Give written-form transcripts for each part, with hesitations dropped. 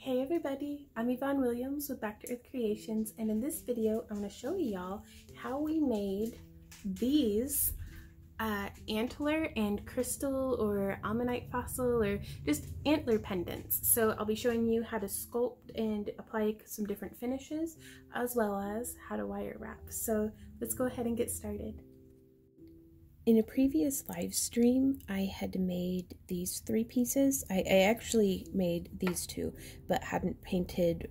Hey everybody, I'm Yvonne Williams with Back to Earth Creations, and in this video I'm going to show y'all how we made these antler and crystal or ammonite fossil or just antler pendants. So I'll be showing you how to sculpt and apply some different finishes, as well as how to wire wrap. So let's go ahead and get started. In a previous live stream, I had made these three pieces. I actually made these two, but hadn't painted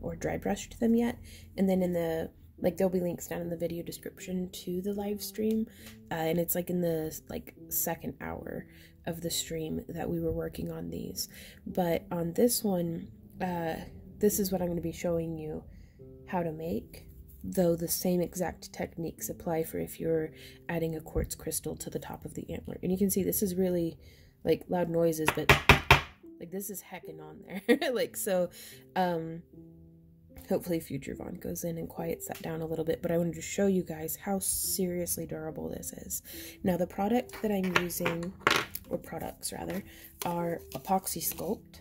or dry brushed them yet. And then in the, like, there'll be links down in the video description to the live stream. And it's like in the second hour of the stream that we were working on these. But on this one, this is what I'm going to be showing you how to make. Though the same exact techniques apply for if you're adding a quartz crystal to the top of the antler. And you can see this is really like loud noises, but like this is heckin' on there. Like, so hopefully future Vaughn goes in and quiets that down a little bit, but I wanted to show you guys how seriously durable this is. Now the product that I'm using, or products rather, are Apoxie Sculpt.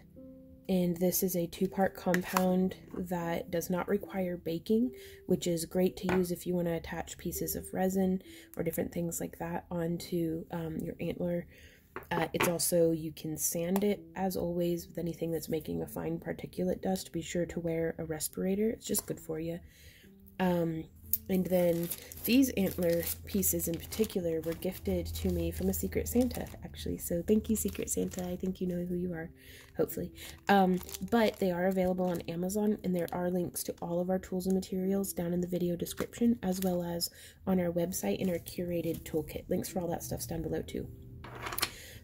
And this is a two-part compound that does not require baking, which is great to use if you want to attach pieces of resin or different things like that onto your antler. It's also, you can sand it, as always, with anything that's making a fine particulate dust. Be sure to wear a respirator. It's just good for you. And then these antler pieces in particular were gifted to me from a Secret Santa, actually. So thank you, Secret Santa. I think you know who you are, hopefully. But they are available on Amazon, and there are links to all of our tools and materials down in the video description, as well as on our website and our curated toolkit. Links for all that stuff's down below, too.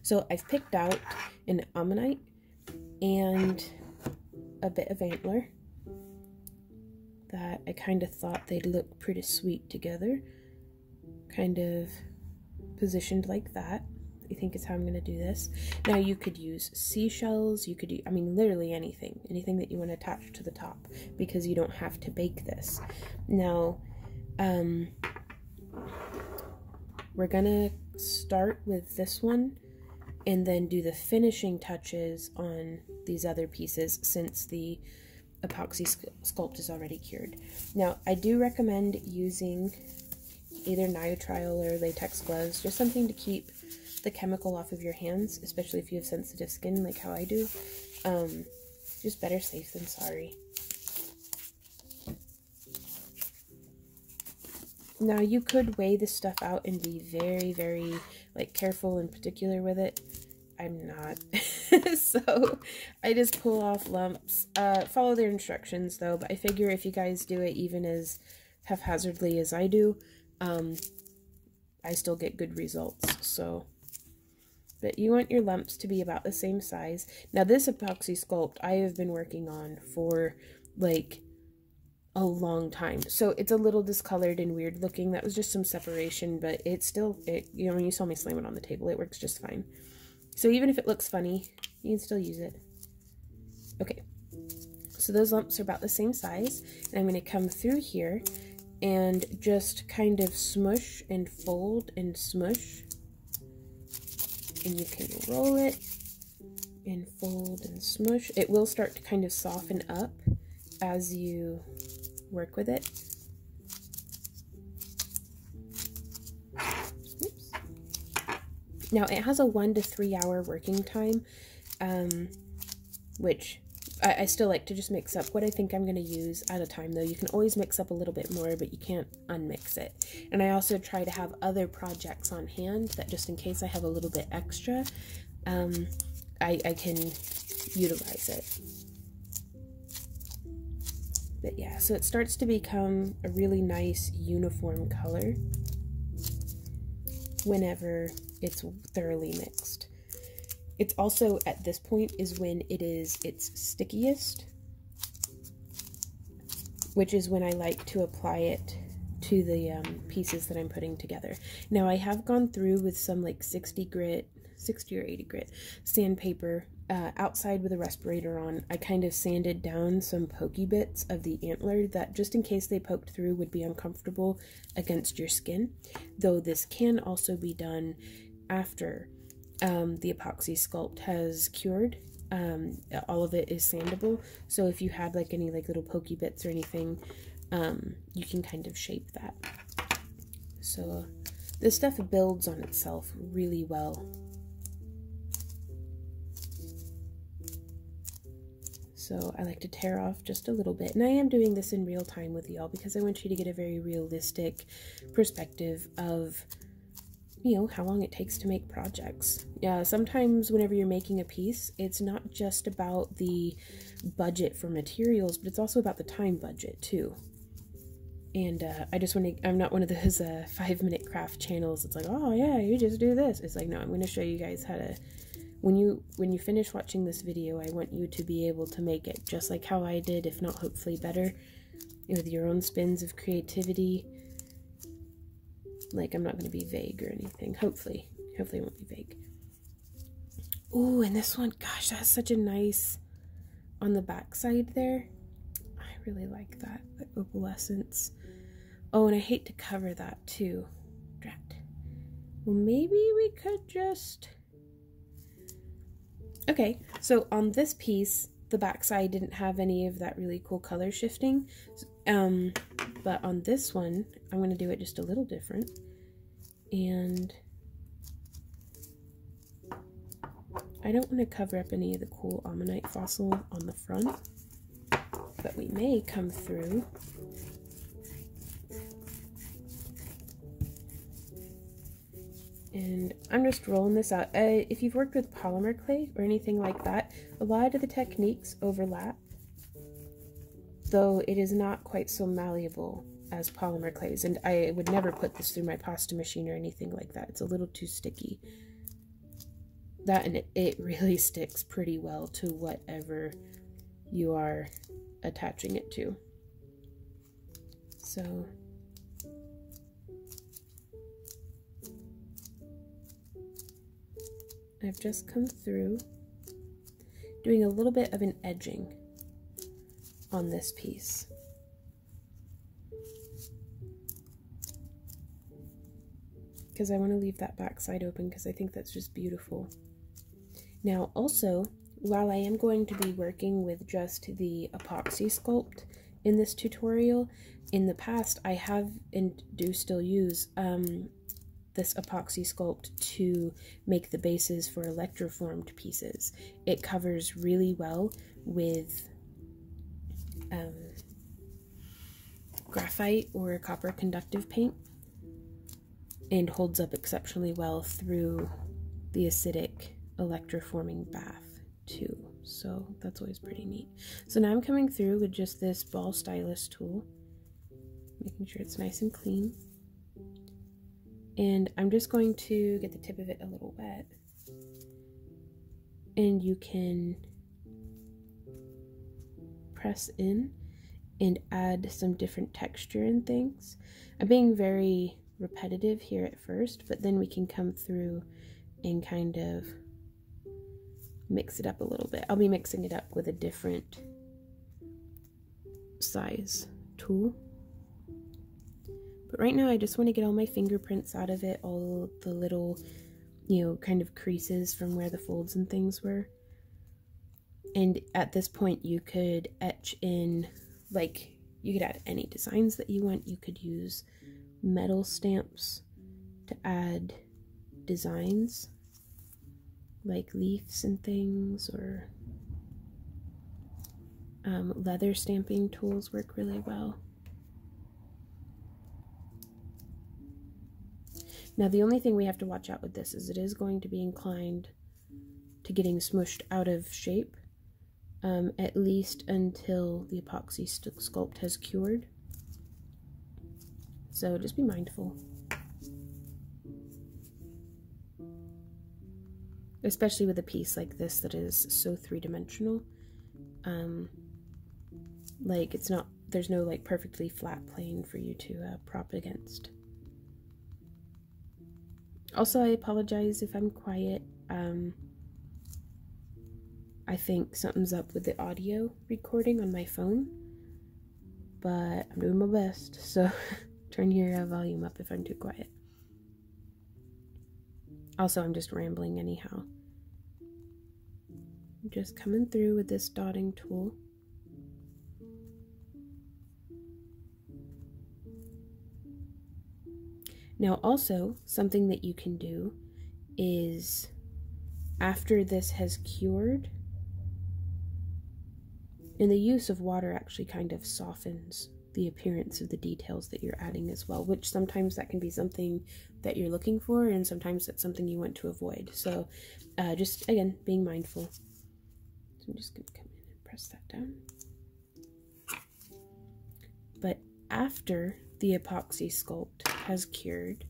So I've picked out an ammonite and a bit of antler that I kind of thought they'd look pretty sweet together, kind of positioned like that. I think is how I'm going to do this. Now you could use seashells, you could do, I mean, literally anything that you want to attach to the top, because you don't have to bake this. Now we're gonna start with this one and then do the finishing touches on these other pieces, since the Apoxie Sculpt is already cured. Now, I do recommend using either nitrile or latex gloves, just something to keep the chemical off of your hands, especially if you have sensitive skin like how I do. Just better safe than sorry. Now, you could weigh this stuff out and be very, very careful and particular with it. I'm not. So I just pull off lumps. Follow their instructions though, but I figure if you guys do it even as haphazardly as I do, I still get good results. So, but you want your lumps to be about the same size. Now this Apoxie Sculpt I have been working on for like a long time, so it's a little discolored and weird looking. That was just some separation, but it's still, you know, when you saw me slam it on the table, it works just fine. So even if it looks funny, you can still use it. Okay, so those lumps are about the same size, and I'm going to come through here and just kind of smush and fold and smush, and you can roll it and fold and smush. It will start to kind of soften up as you work with it. Now it has a 1 to 3 hour working time, which I still like to just mix up what I think I'm going to use at a time though. You can always mix up a little bit more, but you can't unmix it. And I also try to have other projects on hand that, just in case I have a little bit extra, I can utilize it. But yeah, so it starts to become a really nice uniform color whenever it's thoroughly mixed. It's also, at this point, is when it is its stickiest, which is when I like to apply it to the pieces that I'm putting together. Now I have gone through with some like 60 or 80 grit sandpaper outside with a respirator on. I kind of sanded down some pokey bits of the antler that, just in case they poked through, would be uncomfortable against your skin. Though this can also be done after the Apoxie Sculpt has cured all of it is sandable, so if you had like any like little pokey bits or anything, you can kind of shape that. So this stuff builds on itself really well. So I like to tear off just a little bit, and I am doing this in real time with y'all because I want you to get a very realistic perspective of, you know, how long it takes to make projects. Yeah, sometimes whenever you're making a piece, it's not just about the budget for materials, but it's also about the time budget too. And I just want to, I'm not one of those 5-minute craft channels. It's like, oh yeah, you just do this. It's like, no, I'm going to show you guys how to, when you finish watching this video, I want you to be able to make it just like how I did, if not hopefully better, with your own spins of creativity. Like, I'm not going to be vague or anything. Hopefully it won't be vague. Ooh, and this one, gosh, that's such a nice, on the back side there. I really like that, the opalescence. Oh, and I hate to cover that too. Drat. Well, maybe we could just... Okay, so on this piece, the backside didn't have any of that really cool color shifting, but on this one, I'm going to do it just a little different, and I don't want to cover up any of the cool ammonite fossil on the front, but we may come through and I'm just rolling this out. If you've worked with polymer clay or anything like that, a lot of the techniques overlap, though it is not quite so malleable as polymer clays, and I would never put this through my pasta machine or anything like that. It's a little too sticky. That, and it really sticks pretty well to whatever you are attaching it to. So... I've just come through doing a little bit of an edging on this piece. Because I want to leave that back side open because I think that's just beautiful. Now also, while I am going to be working with just the Apoxie Sculpt in this tutorial, in the past I have and do still use this Apoxie Sculpt to make the bases for electroformed pieces. It covers really well with graphite or copper conductive paint and holds up exceptionally well through the acidic electroforming bath too. So that's always pretty neat. So now I'm coming through with just this ball stylus tool, making sure it's nice and clean. And I'm just going to get the tip of it a little wet. And you can press in and add some different texture and things. I'm being very repetitive here at first, but then we can come through and kind of mix it up a little bit. I'll be mixing it up with a different size tool. But right now I just want to get all my fingerprints out of it, all the little, you know, kind of creases from where the folds and things were. And at this point you could etch in, like, you could add any designs that you want. You could use metal stamps to add designs, like leaves and things, or leather stamping tools work really well. Now the only thing we have to watch out with this is it is going to be inclined to getting smooshed out of shape, at least until the Apoxie Sculpt has cured. So just be mindful. Especially with a piece like this that is so three-dimensional. Like, it's not, there's no like perfectly flat plane for you to prop against. Also, I apologize if I'm quiet. I think something's up with the audio recording on my phone, but I'm doing my best, so turn your volume up if I'm too quiet. Also, I'm just rambling anyhow. I'm just coming through with this dotting tool. Now also, something that you can do is after this has cured, and the use of water actually kind of softens the appearance of the details that you're adding as well, which sometimes that can be something that you're looking for, and sometimes that's something you want to avoid. So just, again, being mindful. So I'm just going to come in and press that down. But after the epoxy sculpt has cured,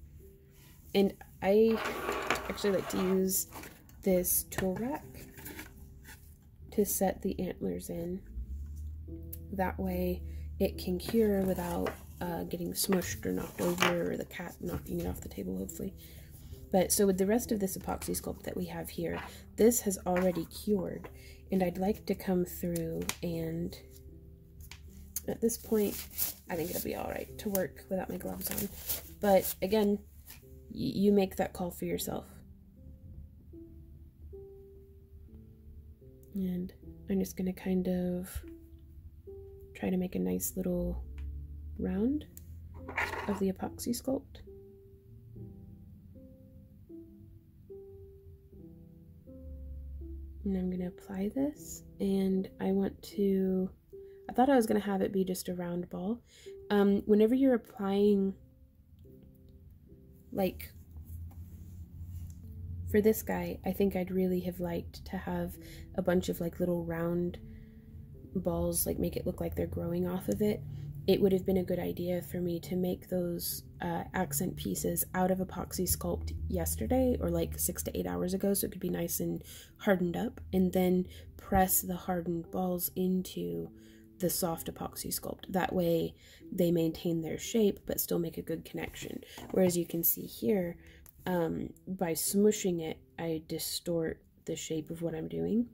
and I actually like to use this tool rack to set the antlers in. That way it can cure without getting smushed or knocked over, or the cat knocking it off the table, hopefully. But so with the rest of this epoxy sculpt that we have here, this has already cured, and I'd like to come through, and at this point I think it'll be all right to work without my gloves on. But again, you make that call for yourself. And I'm just going to kind of try to make a nice little round of the epoxy sculpt. And I'm going to apply this, and I want to, I thought I was going to have it be just a round ball. Whenever you're applying, like for this guy, I think I'd really have liked to have a bunch of like little round balls, like make it look like they're growing off of it. It would have been a good idea for me to make those accent pieces out of epoxy sculpt yesterday, or like 6 to 8 hours ago, so it could be nice and hardened up, and then press the hardened balls into the soft epoxy sculpt. That way they maintain their shape but still make a good connection. Whereas you can see here, by smooshing it, I distort the shape of what I'm doing.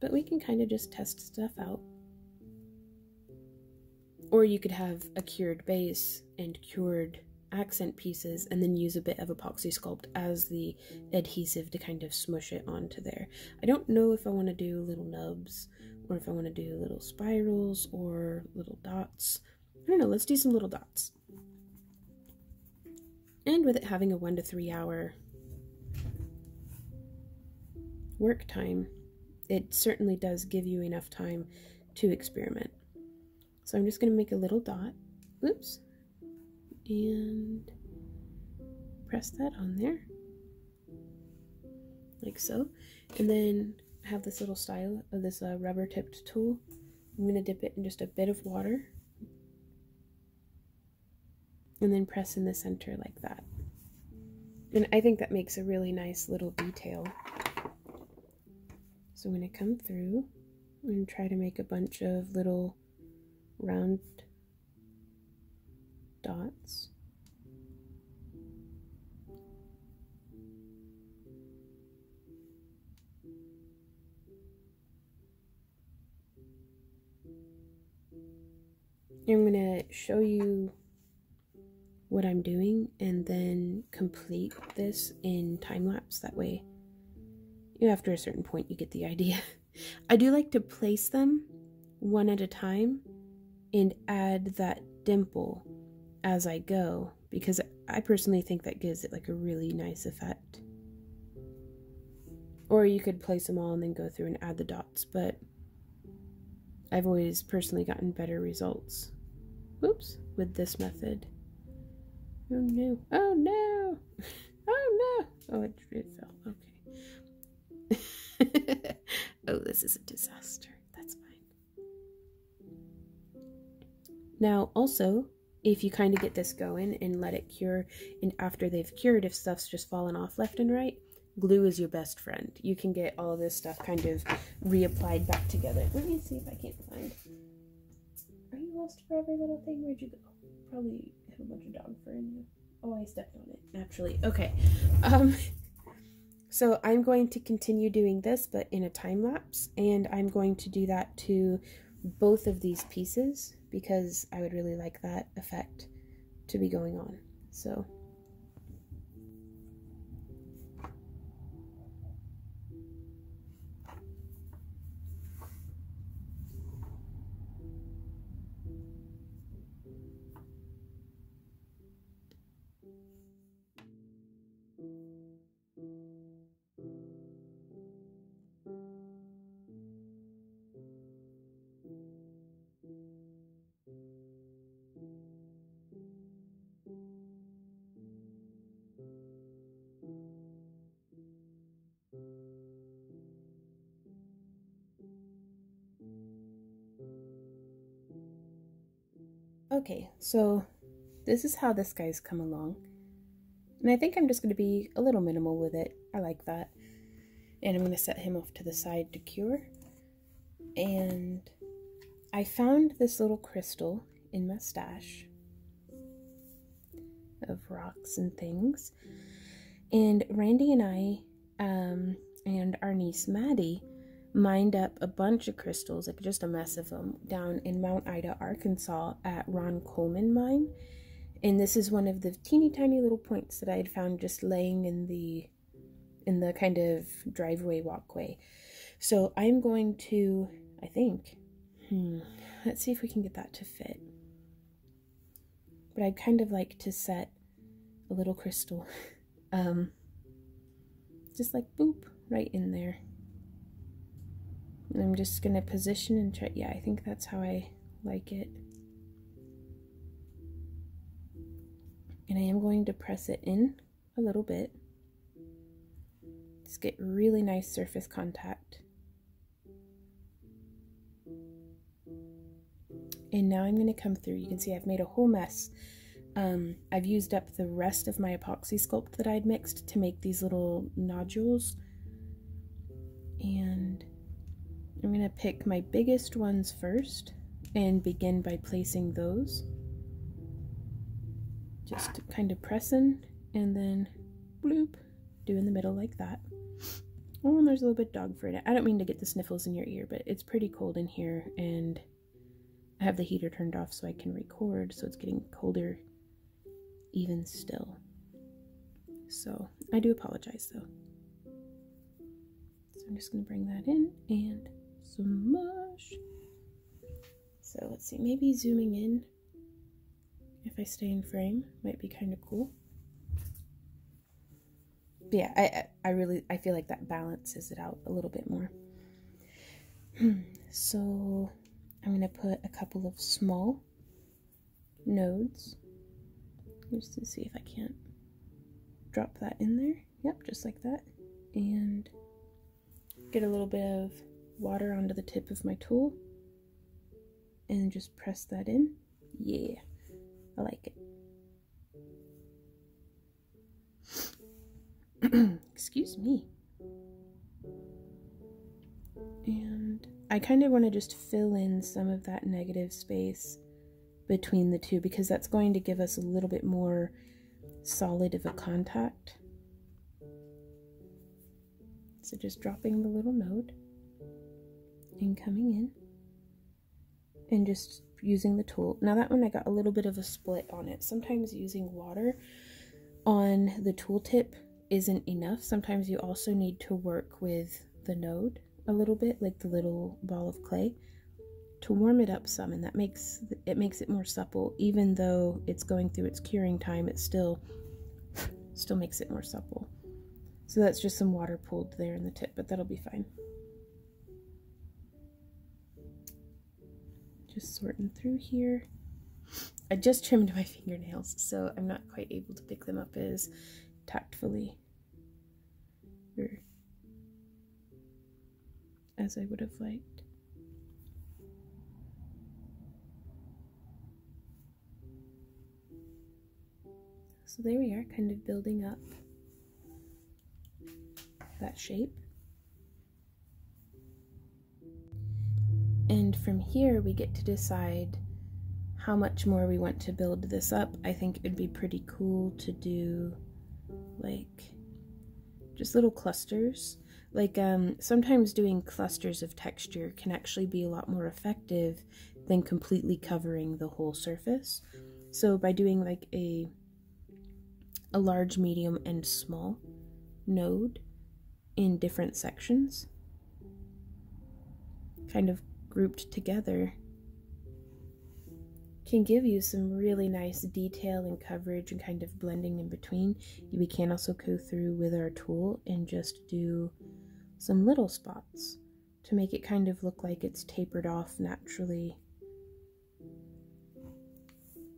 But we can kind of just test stuff out. Or you could have a cured base and cured accent pieces, and then use a bit of epoxy sculpt as the adhesive to kind of smush it onto there. I don't know if I want to do little nubs, or if I want to do little spirals or little dots. I don't know, let's do some little dots. And with it having a 1 to 3 hour work time, it certainly does give you enough time to experiment. So I'm just going to make a little dot. Oops. And press that on there, like so. And then I have this little style of this rubber tipped tool. I'm going to dip it in just a bit of water, and then press in the center like that. And I think that makes a really nice little detail. So I'm going to come through and try to make a bunch of little round dots. I'm going to show you what I'm doing and then complete this in time lapse. That way, you know, after a certain point you get the idea. I do like to place them one at a time and add that dimple as I go, because I personally think that gives it like a really nice effect. Or you could place them all and then go through and add the dots, but I've always personally gotten better results. Whoops, with this method. Oh no, oh no, oh no, oh it fell, okay. Oh, this is a disaster, that's fine. Now also, if you kind of get this going and let it cure, and after they've cured, if stuff's just fallen off left and right, glue is your best friend. You can get all of this stuff kind of reapplied back together. Let me see if I can't find. Are you lost for every little thing? Where'd you go? Probably have a bunch of dog fur in you. Oh, I stepped on it, naturally. Okay. So I'm going to continue doing this, but in a time lapse, and I'm going to do that to both of these pieces, because I would really like that effect to be going on. So Okay, so this is how this guy's come along. And I think I'm just going to be a little minimal with it. I like that. And I'm going to set him off to the side to cure. And I found this little crystal in my stash of rocks and things. And Randy and I, and our niece Maddie, mined up a bunch of crystals, like just a mess of them, down in Mount Ida, Arkansas at Ron Coleman mine. And this is one of the teeny tiny little points that I had found just laying in the kind of driveway walkway. So I'm going to, I think, let's see if we can get that to fit. But I'd kind of like to set a little crystal, just like boop, right in there. And I'm just going to position and try, yeah, I think that's how I like it. And I am going to press it in a little bit. Just get really nice surface contact. And now I'm going to come through. You can see I've made a whole mess. I've used up the rest of my epoxy sculpt that I'd mixed to make these little nodules. And I'm going to pick my biggest ones first and begin by placing those. Just kind of pressing and then bloop, do in the middle like that. Oh, and there's a little bit of dog fur in it. I don't mean to get the sniffles in your ear, but it's pretty cold in here and I have the heater turned off so I can record, so it's getting colder even still. So I do apologize though. So I'm just going to bring that in and smush. So let's see, maybe zooming in, if I stay in frame, might be kind of cool. But yeah, I feel like that balances it out a little bit more. So I'm gonna put a couple of small nodes just to see if I can't drop that in there. Yep, just like that. And get a little bit of water onto the tip of my tool and just press that in. Yeah. I like it. Excuse me. And I kind of want to just fill in some of that negative space between the two because that's going to give us a little bit more solid of a contact. So just dropping the little node and coming in and just using the tool. Now that one I got a little bit of a split on it. Sometimes using water on the tool tip isn't enough. Sometimes you also need to work with the node a little bit, like the little ball of clay, to warm it up some, and that makes it more supple. Even though it's going through its curing time, it still makes it more supple. So that's just some water pooled there in the tip, but that'll be fine. Just sorting through here. I just trimmed my fingernails, so I'm not quite able to pick them up as tactfully or as I would have liked. So there we are, kind of building up that shape. And from here, we get to decide how much more we want to build this up. I think it'd be pretty cool to do, like, just little clusters. Like, sometimes doing clusters of texture can actually be a lot more effective than completely covering the whole surface. So by doing, like, a large, medium, and small node in different sections, kind of grouped together, can give you some really nice detail and coverage and kind of blending in between. We can also go through with our tool and just do some little spots to make it kind of look like it's tapered off naturally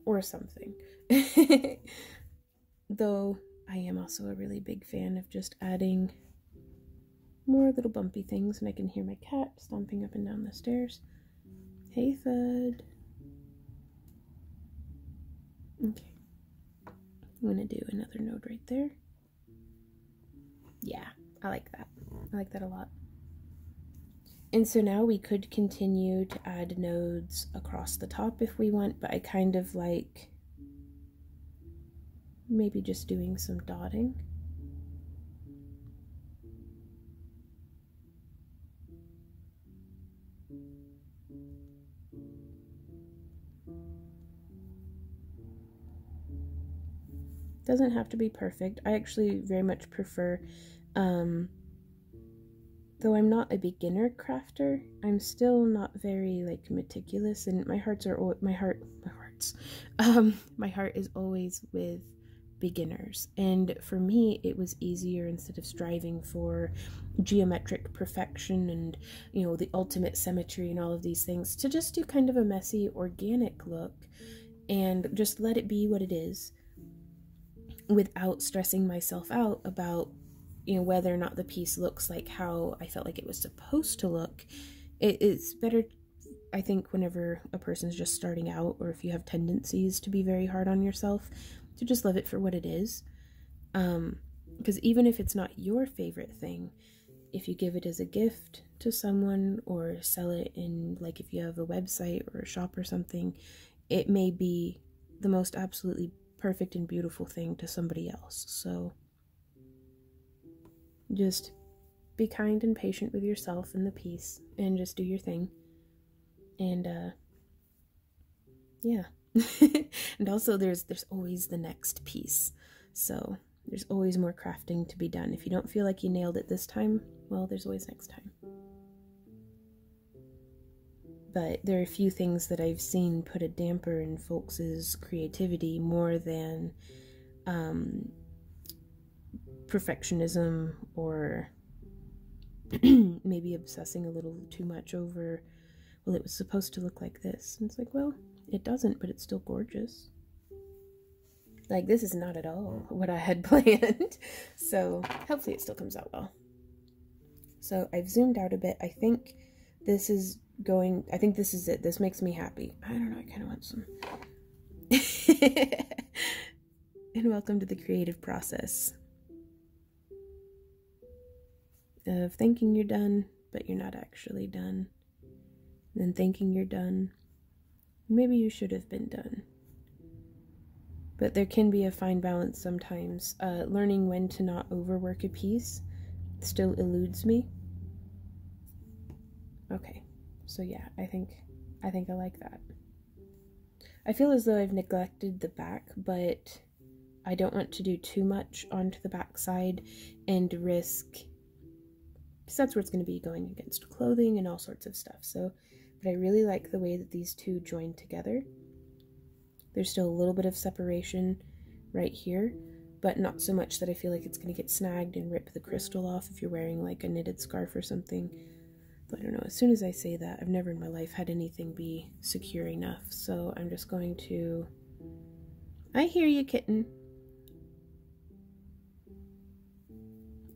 or something. Though I am also a really big fan of just adding more little bumpy things, and I can hear my cat stomping up and down the stairs. Hey, Thud. Okay. I'm gonna do another node right there. Yeah, I like that. I like that a lot. And so now we could continue to add nodes across the top if we want, but I kind of like maybe just doing some dotting. Doesn't have to be perfect. I actually very much prefer, though I'm not a beginner crafter, I'm still not very like meticulous, and my heart is always with beginners. And for me, it was easier, instead of striving for geometric perfection and, you know, the ultimate symmetry and all of these things, to just do kind of a messy, organic look and just let it be what it is, without stressing myself out about, you know, whether or not the piece looks like how I felt like it was supposed to look. It's better, I think, whenever a person's just starting out, or if you have tendencies to be very hard on yourself, to just love it for what it is. Because even if it's not your favorite thing, if you give it as a gift to someone, or sell it in, like, if you have a website or a shop or something, it may be the most absolutely perfect and beautiful thing to somebody else. So just be kind and patient with yourself and the piece, and just do your thing. And yeah. And also there's always the next piece, so there's always more crafting to be done. If you don't feel like you nailed it this time, well, there's always next time. But there are a few things that I've seen put a damper in folks' creativity more than perfectionism, or maybe obsessing a little too much over, well, it was supposed to look like this. And it's like, well, it doesn't, but it's still gorgeous. Like, this is not at all what I had planned. So hopefully it still comes out well. So I've zoomed out a bit. I think this is going, I think this is it. This makes me happy. I don't know, I kind of want some. And welcome to the creative process of thinking you're done, but you're not actually done. And then thinking you're done. Maybe you should have been done. But there can be a fine balance sometimes. Learning when to not overwork a piece still eludes me. Okay. So yeah, I think I like that. I feel as though I've neglected the back, but I don't want to do too much onto the back side and risk, because that's where it's going to be going against clothing and all sorts of stuff. So, but I really like the way that these two join together. There's still a little bit of separation right here, but not so much that I feel like it's going to get snagged and rip the crystal off if you're wearing like a knitted scarf or something. But I don't know, as soon as I say that, I've never in my life had anything be secure enough, so I'm just going to... I hear you, kitten.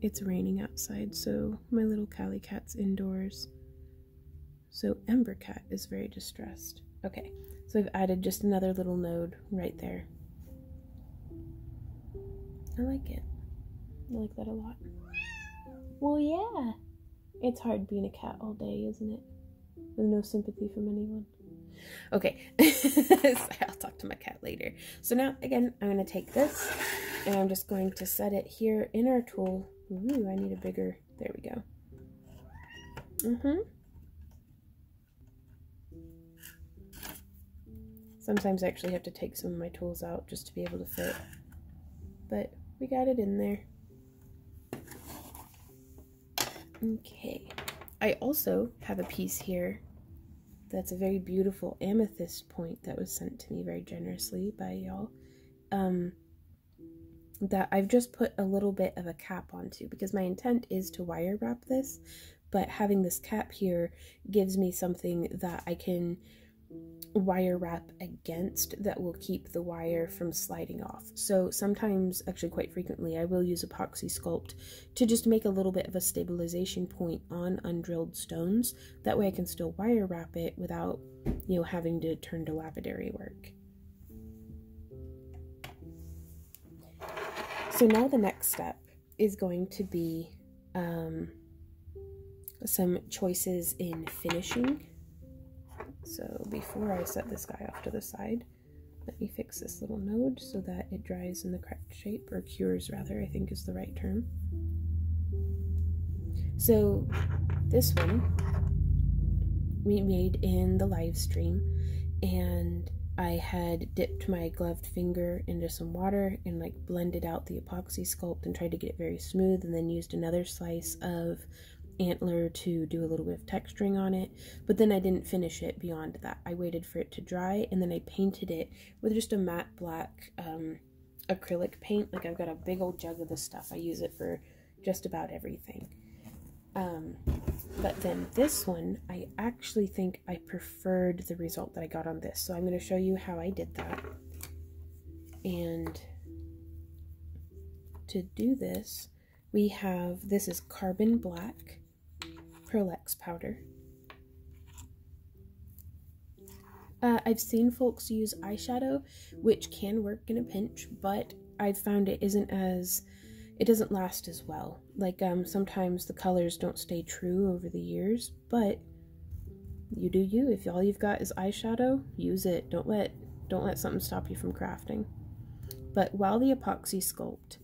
It's raining outside, so my little Cali cat's indoors. So Ember Cat is very distressed. Okay, so I've added just another little node right there. I like it. I like that a lot. Well, yeah. It's hard being a cat all day, isn't it? With no sympathy from anyone. Okay, I'll talk to my cat later. So now, again, I'm going to take this, and I'm just going to set it here in our tool. Ooh, I need a bigger, there we go. Sometimes I actually have to take some of my tools out just to be able to fit. But we got it in there. Okay, I also have a piece here that's a very beautiful amethyst point that was sent to me very generously by y'all, that I've just put a little bit of a cap onto, because my intent is to wire wrap this, but having this cap here gives me something that I can wire wrap against that will keep the wire from sliding off. So sometimes, actually quite frequently, I will use Apoxie Sculpt to just make a little bit of a stabilization point on undrilled stones. That way I can still wire wrap it without, you know, having to turn to lapidary work. So now the next step is going to be some choices in finishing. So before I set this guy off to the side, let me fix this little node so that it dries in the correct shape, or cures rather, I think is the right term. So this one we made in the live stream, and I had dipped my gloved finger into some water and like blended out the Epoxy Sculpt and tried to get it very smooth, and then used another slice of antler to do a little bit of texturing on it. But then I didn't finish it beyond that. I waited for it to dry, and then I painted it with just a matte black acrylic paint. Like, I've got a big old jug of this stuff. I use it for just about everything. But then this one, I actually think I preferred the result that I got on this. So I'm going to show you how I did that. And to do this, we have, this is Carbon Black Pearl Ex powder. I've seen folks use eyeshadow, which can work in a pinch, but I've found it isn't as, it doesn't last as well. Like, sometimes the colors don't stay true over the years, but you do you. If all you've got is eyeshadow, use it. Don't let something stop you from crafting. But while the Epoxy Sculpt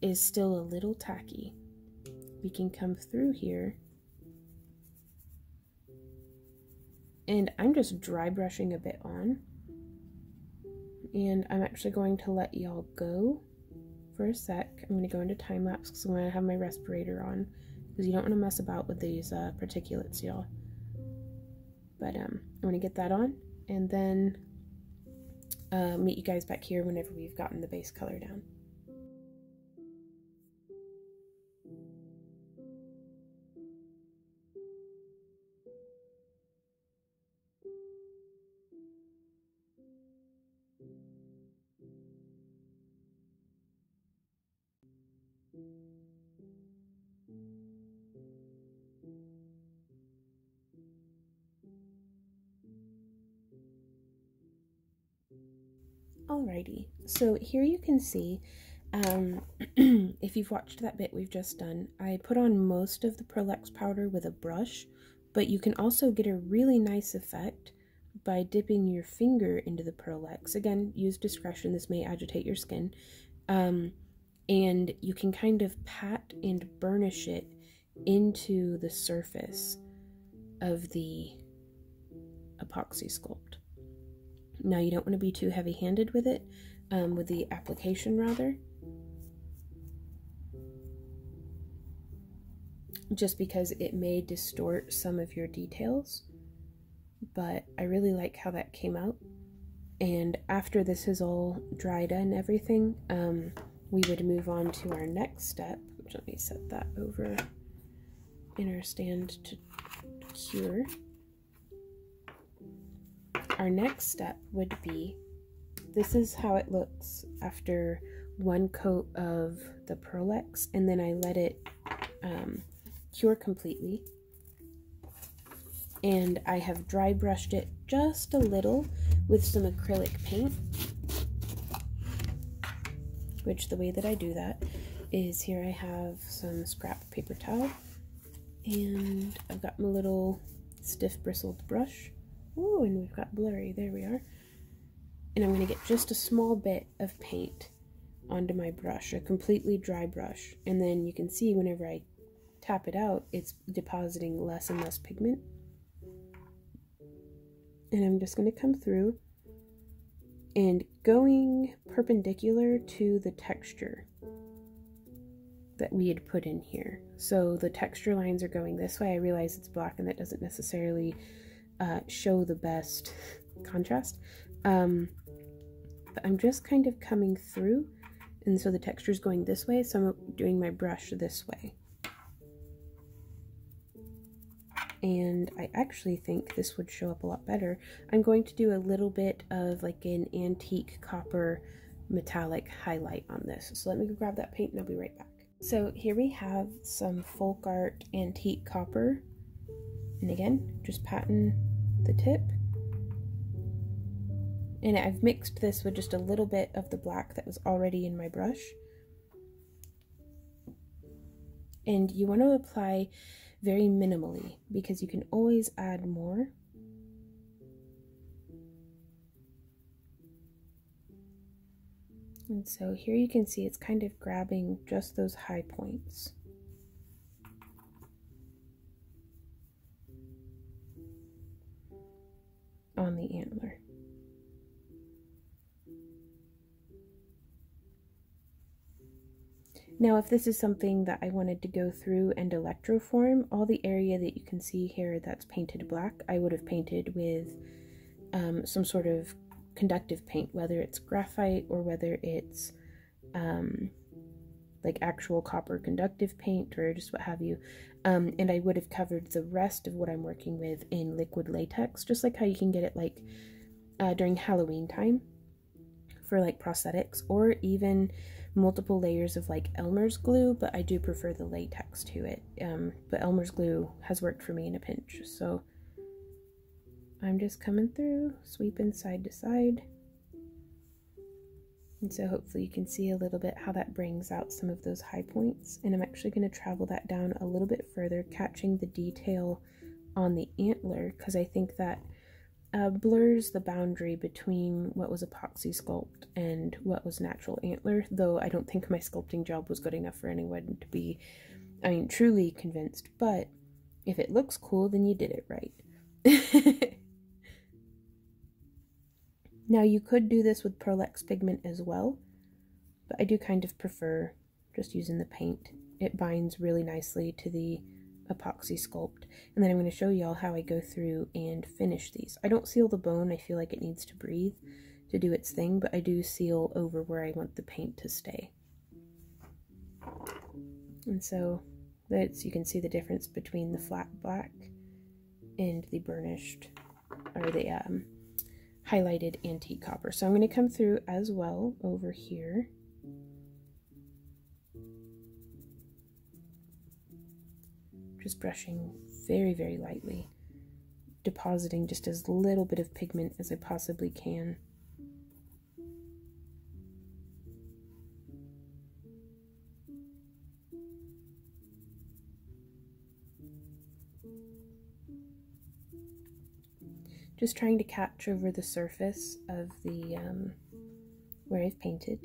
is still a little tacky, we can come through here, and I'm just dry brushing a bit on, and I'm actually going to let y'all go for a sec. I'm going to go into time lapse because I'm going to have my respirator on, because you don't want to mess about with these particulates, y'all. But I'm going to get that on, and then meet you guys back here whenever we've gotten the base color down. Alrighty, so here you can see, if you've watched that bit we've just done, I put on most of the Pearl Ex powder with a brush, but you can also get a really nice effect by dipping your finger into the Pearl Ex. Again, use discretion, this may agitate your skin. And you can kind of pat and burnish it into the surface of the Epoxy Sculpt. Now, you don't want to be too heavy-handed with it, with the application rather, just because it may distort some of your details, but I really like how that came out. And after this is all dried and everything, we would move on to our next step, which, let me set that over in our stand to cure. Our next step would be, this is how it looks after one coat of the Pearl Ex, and then I let it cure completely. And I have dry brushed it just a little with some acrylic paint, which the way that I do that is, here I have some scrap paper towel, and I've got my little stiff bristled brush. Ooh, and we've got blurry, there we are. And I'm gonna get just a small bit of paint onto my brush, a completely dry brush. And then you can see whenever I tap it out, it's depositing less and less pigment. And I'm just gonna come through and going perpendicular to the texture that we had put in here. So the texture lines are going this way. I realize it's black and that doesn't necessarily show the best contrast, but I'm just kind of coming through, and so the texture is going this way, so I'm doing my brush this way. and I actually think this would show up a lot better. I'm going to do a little bit of like an antique copper metallic highlight on this. So let me go grab that paint and I'll be right back. So here we have some Folk Art antique copper, and again, just patting the tip. And I've mixed this with just a little bit of the black that was already in my brush. And you want to apply very minimally because you can always add more. And so here you can see it's kind of grabbing just those high points. On the antler. Now, if this is something that I wanted to go through and electroform, all the area that you can see here that's painted black, I would have painted with some sort of conductive paint, whether it's graphite or whether it's like actual copper conductive paint or just what have you, and I would have covered the rest of what I'm working with in liquid latex, just like how you can get it like during Halloween time for like prosthetics, or even multiple layers of like Elmer's glue, but I do prefer the latex to it, but Elmer's glue has worked for me in a pinch. So I'm just coming through, sweeping side to side. And so hopefully you can see a little bit how that brings out some of those high points. And I'm actually going to travel that down a little bit further, catching the detail on the antler, because I think that blurs the boundary between what was epoxy sculpt and what was natural antler, though I don't think my sculpting job was good enough for anyone to be, I mean, truly convinced. But if it looks cool, then you did it right. Now, you could do this with Pearl Ex pigment as well, but I do kind of prefer just using the paint. It binds really nicely to the epoxy sculpt. And then I'm going to show y'all how I go through and finish these. I don't seal the bone. I feel like it needs to breathe to do its thing, but I do seal over where I want the paint to stay. And so that's, you can see the difference between the flat black and the burnished, or the highlighted antique copper. So I'm going to come through as well over here. Just brushing very, very lightly, depositing just as little bit of pigment as I possibly can. Just trying to catch over the surface of the where I've painted.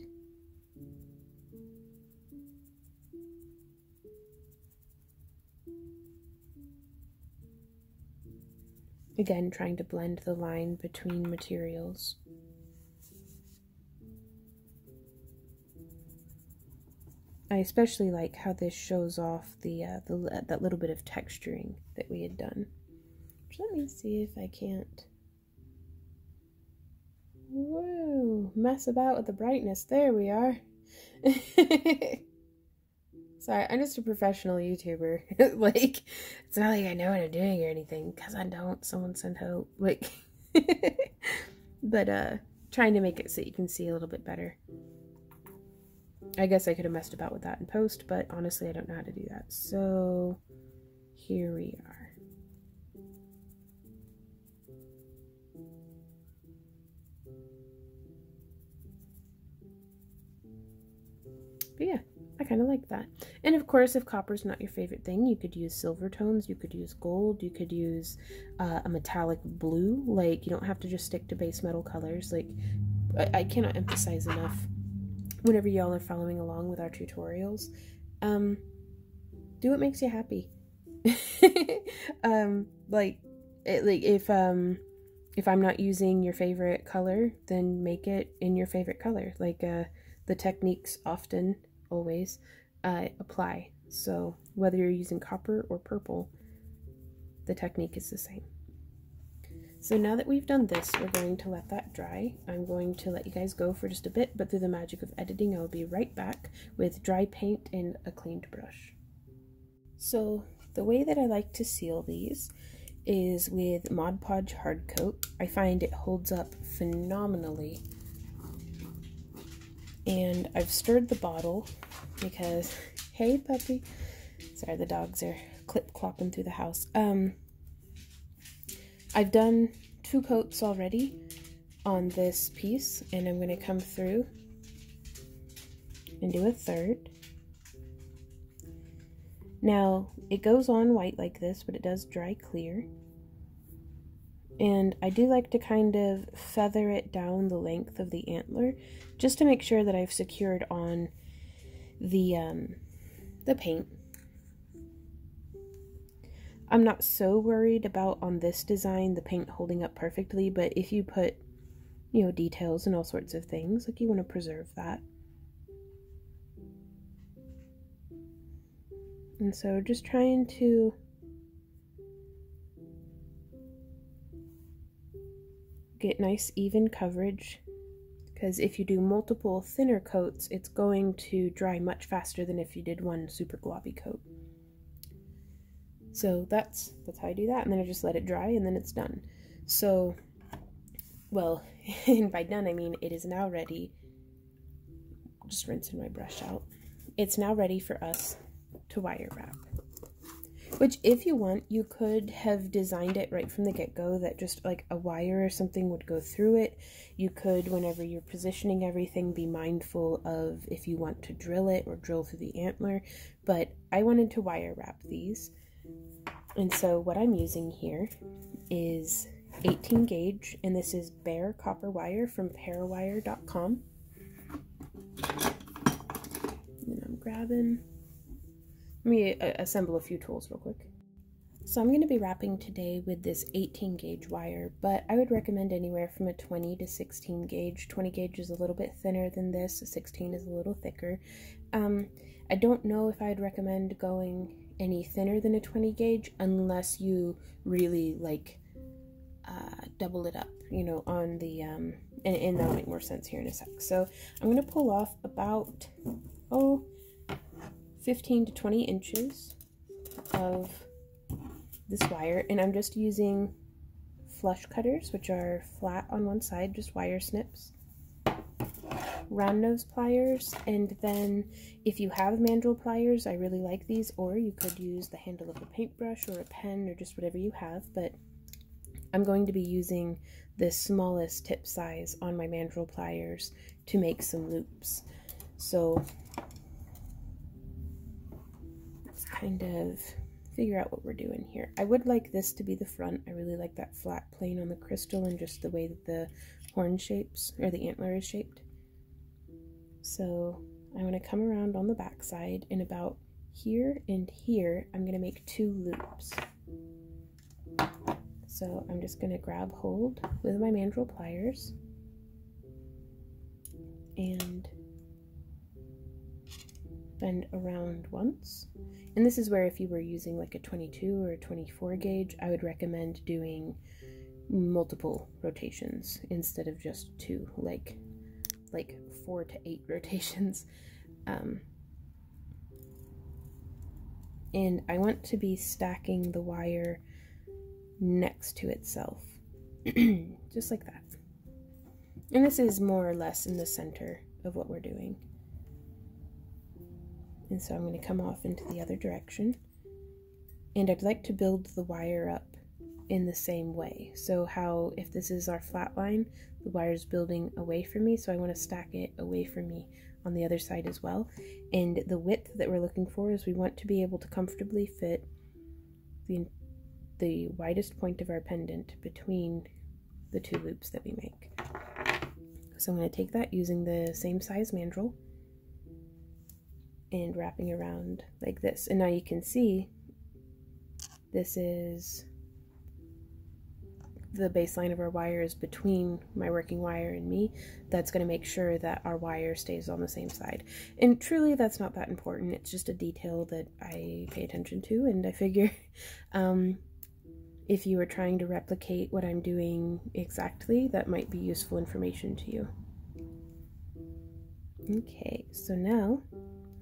Again, trying to blend the line between materials. I especially like how this shows off the that little bit of texturing that we had done. Let me see if I can't. Whoa, mess about with the brightness. There we are. Sorry, I'm just a professional YouTuber. Like, it's not like I know what I'm doing or anything, because I don't. Someone send help. Like, but trying to make it so you can see a little bit better. I guess I could have messed about with that in post, but honestly, I don't know how to do that. So here we are. But yeah, I kind of like that. And of course, if copper's not your favorite thing, you could use silver tones, you could use gold, you could use a metallic blue. Like, you don't have to just stick to base metal colors. Like, I cannot emphasize enough whenever y'all are following along with our tutorials. Do what makes you happy. If I'm not using your favorite color, then make it in your favorite color. Like, the techniques often, always, apply. So whether you're using copper or purple, the technique is the same. So now that we've done this, we're going to let that dry. I'm going to let you guys go for just a bit, but through the magic of editing, I'll be right back with dry paint and a cleaned brush. So the way that I like to seal these is with Mod Podge Hard Coat. I find it holds up phenomenally. And I've stirred the bottle because, hey puppy, sorry the dogs are clip-clopping through the house. I've done 2 coats already on this piece, and I'm going to come through and do a 3rd. Now, it goes on white like this, but it does dry clear. And I do like to kind of feather it down the length of the antler, just to make sure that I've secured on the paint. I'm not so worried about, on this design, the paint holding up perfectly, but if you put, you know, details and all sorts of things, like, you want to preserve that. And so just trying to get nice even coverage, because if you do multiple thinner coats, it's going to dry much faster than if you did one super gloppy coat. So that's how I do that, and then I just let it dry, and then it's done. So, well, and by done I mean it is now ready. Just rinsing my brush out. It's now ready for us to wire wrap, which if you want, you could have designed it right from the get-go that just like a wire or something would go through it. You could, whenever you're positioning everything, be mindful of if you want to drill it or drill through the antler, but I wanted to wire wrap these. And so what I'm using here is 18 gauge, and this is bare copper wire from Parawire.com. And I'm grabbing... Let me assemble a few tools real quick. So I'm going to be wrapping today with this 18 gauge wire, but I would recommend anywhere from a 20 to 16 gauge. 20 gauge is a little bit thinner than this, 16 is a little thicker. I don't know if I'd recommend going any thinner than a 20 gauge unless you really like double it up, you know, on the, and that'll make more sense here in a sec. So I'm going to pull off about, 15 to 20 inches of this wire, and I'm just using flush cutters, which are flat on one side, just wire snips, round nose pliers, and then if you have mandrel pliers, I really like these, or you could use the handle of a paintbrush or a pen or just whatever you have, but I'm going to be using the smallest tip size on my mandrel pliers to make some loops. So kind of figure out what we're doing here. I would like this to be the front. I really like that flat plane on the crystal and just the way that the horn shapes, or the antler is shaped. So I want to come around on the back side, and about here and here I'm going to make 2 loops. So I'm just going to grab hold with my mandrel pliers and bend around once, and this is where if you were using like a 22 or a 24 gauge, I would recommend doing multiple rotations instead of just 2, like 4 to 8 rotations. And I want to be stacking the wire next to itself, just like that. And this is more or less in the center of what we're doing. And so I'm going to come off into the other direction, and I'd like to build the wire up in the same way. So how, if this is our flat line, the wire's building away from me, so I want to stack it away from me on the other side as well. And the width that we're looking for is we want to be able to comfortably fit the widest point of our pendant between the 2 loops that we make. So I'm going to take that using the same size mandrel, and wrapping around like this. And now you can see this is the baseline of our wire is between my working wire and me. That's going to make sure that our wire stays on the same side. And truly that's not that important. It's just a detail that I pay attention to, and I figure if you were trying to replicate what I'm doing exactly, that might be useful information to you. Okay, so now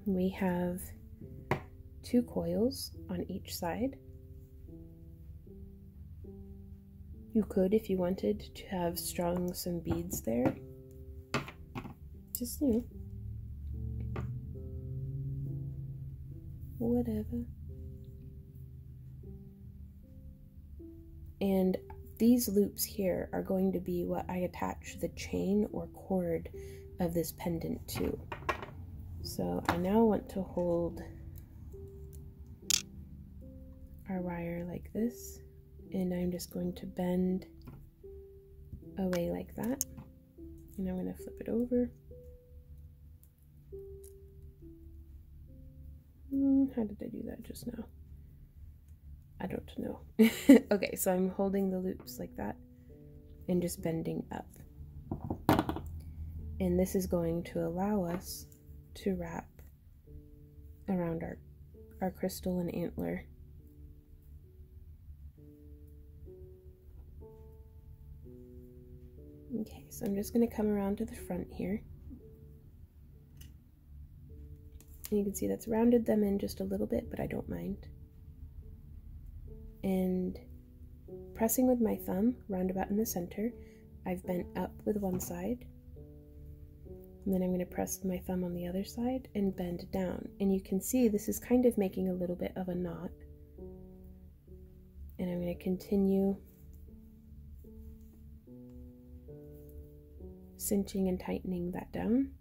we have 2 coils on each side, You could, if you wanted, to have strung some beads there. Just, you know, whatever. And these loops here are going to be what I attach the chain or cord of this pendant to. So I now want to hold our wire like this, and I'm just going to bend away like that, and I'm going to flip it over. How did I do that just now? I don't know. Okay, so I'm holding the loops like that and just bending up. And this is going to allow us to wrap around our crystal and antler. Okay, so I'm just going to come around to the front here. And you can see that's rounded them in just a little bit, but I don't mind. And pressing with my thumb round about in the center, I've bent up with one side, and then I'm going to press my thumb on the other side and bend down. And you can see this is kind of making a little bit of a knot, and I'm going to continue cinching and tightening that down.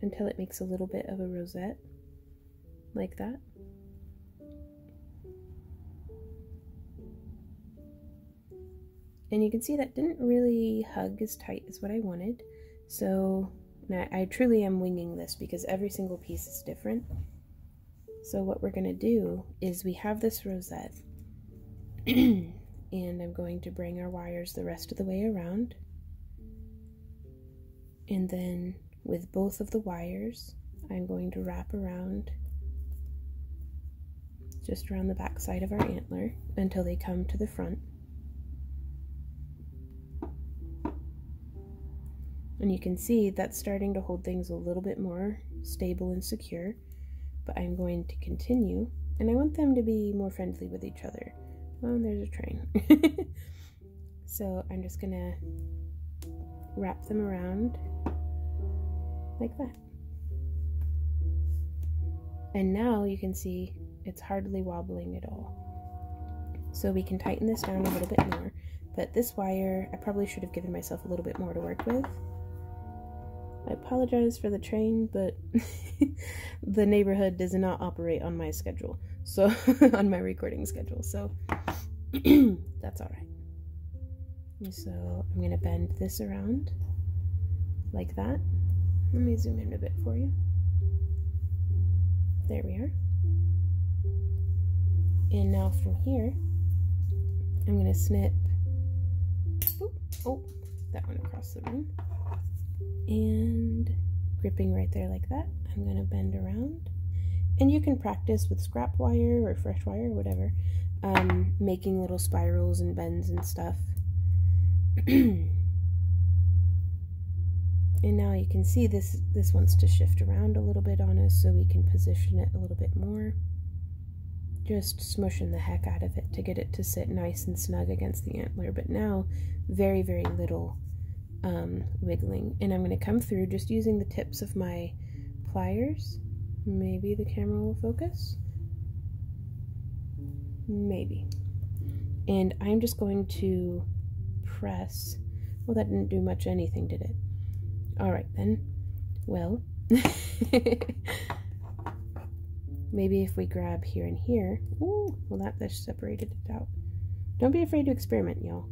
Until it makes a little bit of a rosette, like that. And you can see that didn't really hug as tight as what I wanted, so I truly am winging this because every single piece is different. So what we're going to do is we have this rosette, and I'm going to bring our wires the rest of the way around, and then with both of the wires, I'm going to wrap around just around the back side of our antler until they come to the front. And you can see that's starting to hold things a little bit more stable and secure, but I'm going to continue, and I want them to be more friendly with each other. Oh, and there's a train. So I'm just gonna wrap them around like that. And now you can see it's hardly wobbling at all. So we can tighten this down a little bit more, but this wire, I probably should have given myself a little bit more to work with. I apologize for the train, but the neighborhood does not operate on my schedule, so on my recording schedule, so that's all right. So I'm gonna bend this around like that. Let me zoom in a bit for you. There we are. And now from here, I'm going to snip, oh, that one across the room. And gripping right there like that, I'm going to bend around. And you can practice with scrap wire or fresh wire or whatever, making little spirals and bends and stuff. And now you can see this wants to shift around a little bit on us, so we can position it a little bit more. Just smushing the heck out of it to get it to sit nice and snug against the antler, but now very, very little wiggling. And I'm going to come through just using the tips of my pliers. Maybe the camera will focus. Maybe. And I'm just going to press. Well, that didn't do much anything, did it? Alright then, well, maybe if we grab here and here, ooh, well that just separated it out. Don't be afraid to experiment, y'all.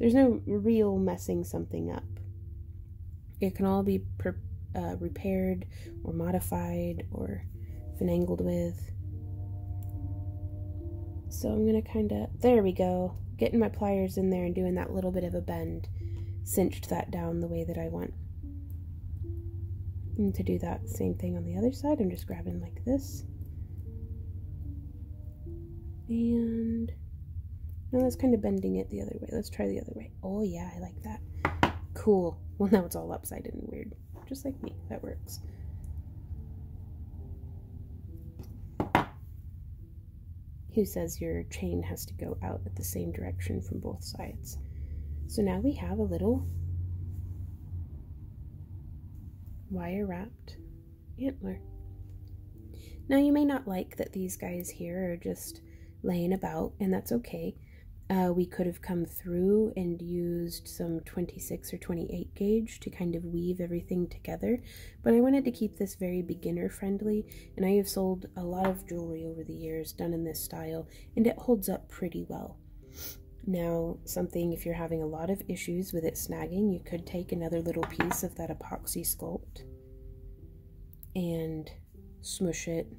There's no real messing something up. It can all be repaired or modified or finangled with. So I'm going to there we go, getting my pliers in there and doing that little bit of a bend. Cinched that down the way that I want. And to do that same thing on the other side, I'm just grabbing like this. And now that's kind of bending it the other way. Let's try the other way. Oh yeah, I like that. Cool. Well, now it's all upside and weird. Just like me. That works. who says your chain has to go out at the same direction from both sides. So now we have a little wire wrapped antler. Now you may not like that these guys here are just laying about, and that's okay. We could have come through and used some 26 or 28 gauge to kind of weave everything together, but I wanted to keep this very beginner friendly, and I have sold a lot of jewelry over the years done in this style, and it holds up pretty well. Now, something, if you're having a lot of issues with it snagging, you could take another little piece of that Apoxie Sculpt and smoosh it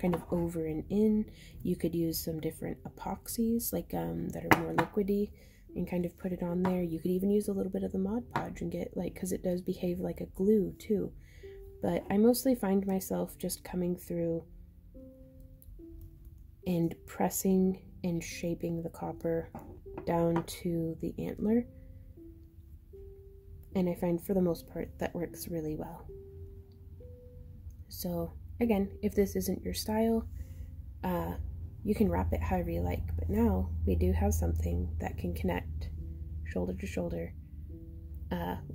kind of over and in. You could use some different epoxies, like that are more liquidy, and kind of put it on there. You could even use a little bit of the Mod Podge and get, like, because it does behave like a glue too. But I mostly find myself just coming through and pressing and shaping the copper down to the antler, and I find for the most part that works really well. So again, if this isn't your style, you can wrap it however you like, but now we do have something that can connect shoulder to shoulder.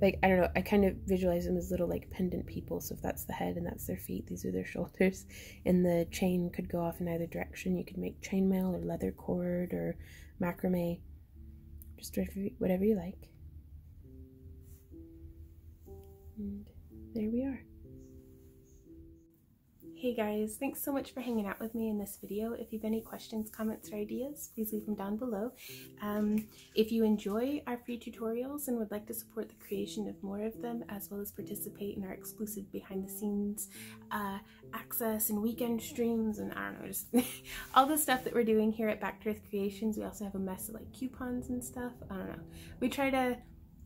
Like, I don't know, I kind of visualize them as little, like, pendant people. So if that's the head and that's their feet, these are their shoulders, and the chain could go off in either direction. You could make chainmail or leather cord or macrame, just whatever you like. And there we are. Hey guys, thanks so much for hanging out with me in this video. If you have any questions, comments, or ideas, please leave them down below. If you enjoy our free tutorials and would like to support the creation of more of them, as well as participate in our exclusive behind-the-scenes access and weekend streams and I don't know, just all the stuff that we're doing here at Back to Earth Creations. We also have a mess of, like, coupons and stuff. I don't know.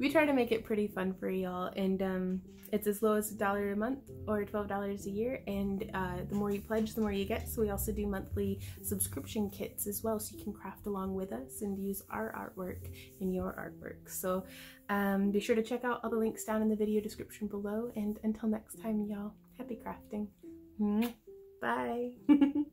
We try to make it pretty fun for y'all, and it's as low as $1 a month or $12 a year, and the more you pledge, the more you get. So we also do monthly subscription kits as well, so you can craft along with us and use our artwork in your artwork. So be sure to check out all the links down in the video description below, and until next time, y'all, happy crafting. Bye!